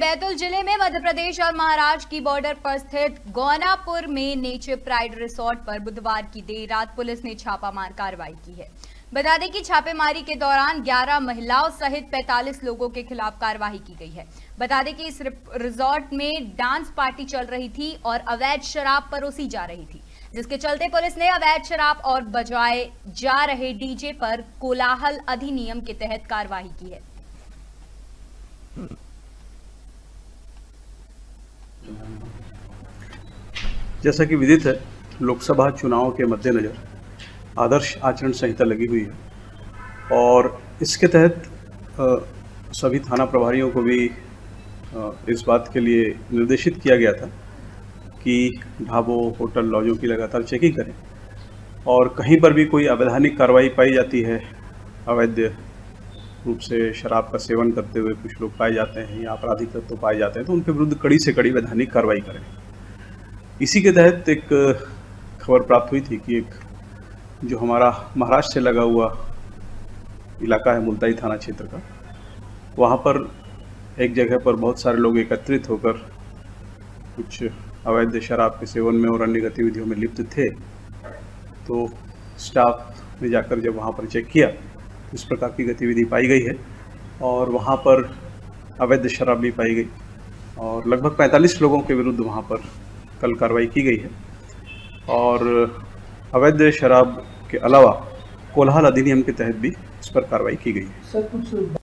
बैतूल जिले में मध्य प्रदेश और महाराष्ट्र की बॉर्डर पर स्थित गोनापुर में नेचर प्राइड रिसॉर्ट पर बुधवार की देर रात पुलिस ने छापामार कार्रवाई की है। बता दें कि छापेमारी के दौरान 11 महिलाओं सहित 45 लोगों के खिलाफ कार्रवाई की गई है। बता दें कि इस रिसॉर्ट में डांस पार्टी चल रही थी और अवैध शराब परोसी जा रही थी, जिसके चलते पुलिस ने अवैध शराब और बजाए जा रहे डीजे पर कोलाहल अधिनियम के तहत कार्रवाई की है। जैसा कि विदित है, लोकसभा चुनाव के मद्देनज़र आदर्श आचरण संहिता लगी हुई है और इसके तहत सभी थाना प्रभारियों को भी इस बात के लिए निर्देशित किया गया था कि ढाबों, होटल, लॉजों की लगातार चेकिंग करें और कहीं पर भी कोई अवैधानिक कार्रवाई पाई जाती है, अवैध रूप से शराब का सेवन करते हुए कुछ लोग पाए जाते हैं या आपराधिक तत्व पाए जाते हैं, तो उनके विरुद्ध कड़ी से कड़ी वैधानिक कार्रवाई करें। इसी के तहत एक खबर प्राप्त हुई थी कि एक जो हमारा महाराष्ट्र से लगा हुआ इलाका है, मुलताई थाना क्षेत्र का, वहाँ पर एक जगह पर बहुत सारे लोग एकत्रित होकर कुछ अवैध शराब के सेवन में और अन्य गतिविधियों में लिप्त थे। तो स्टाफ ने जाकर जब वहाँ पर चेक किया, इस प्रकार की गतिविधि पाई गई है और वहाँ पर अवैध शराब भी पाई गई और लगभग 45 लोगों के विरुद्ध वहाँ पर कल कार्रवाई की गई है। और अवैध शराब के अलावा कोलाहल अधिनियम के तहत भी इस पर कार्रवाई की गई है।